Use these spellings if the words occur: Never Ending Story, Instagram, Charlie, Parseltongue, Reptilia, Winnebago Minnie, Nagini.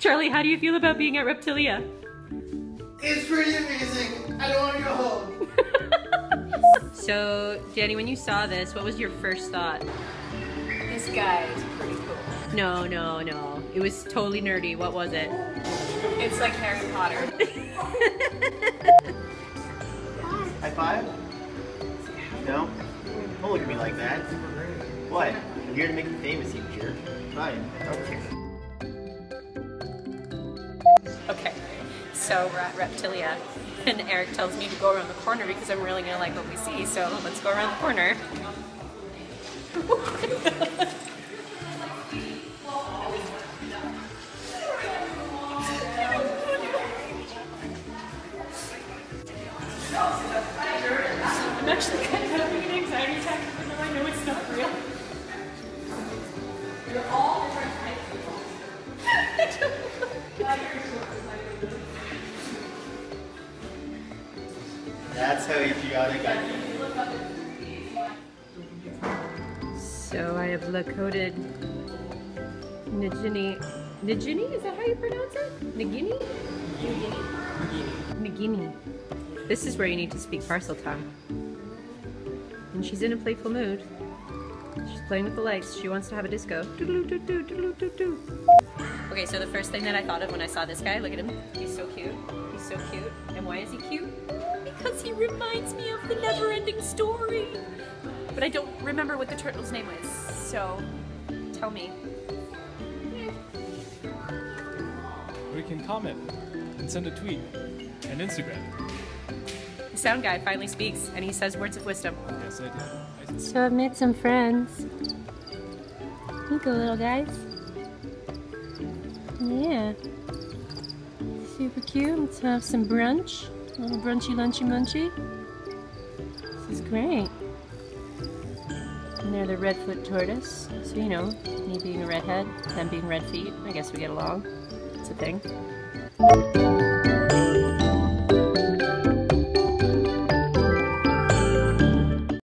Charlie, how do you feel about being at Reptilia? It's pretty amazing. I don't want to go home. So, Danny, when you saw this, what was your first thought? This guy is pretty cool. No, no, no. It was totally nerdy. What was it? It's like Harry Potter. High five? No? Don't look at me like that. What? I'm here to make you famous, you jerk. Fine. Okay. Okay, so we're at Reptilia, and Eric tells me to go around the corner because I'm really gonna like what we see, so let's go around the corner. I'm actually kind of having an anxiety attack even though I know it's not real. You're all different types of people. I don't know. That's how idiotic I am. So I have low-coded Nagini. Nagini? Is that how you pronounce it? Nagini? Nagini. Nagini. This is where you need to speak Parseltongue. And she's in a playful mood. She's playing with the lights. She wants to have a disco. Okay, so the first thing that I thought of when I saw this guy, look at him. He's so cute. He's so cute. And why is he cute? Because he reminds me of the Never Ending Story. But I don't remember what the turtle's name was, so tell me. We can comment and send a tweet and Instagram. The sound guy finally speaks and he says words of wisdom. Yes, I did. So I've made some friends. Thank you, little guys. Yeah. Super cute. Let's have some brunch. A little brunchy, lunchy, munchy. This is great. And they're the red-foot tortoise. So, you know, me being a redhead, them being red feet. I guess we get along. It's a thing.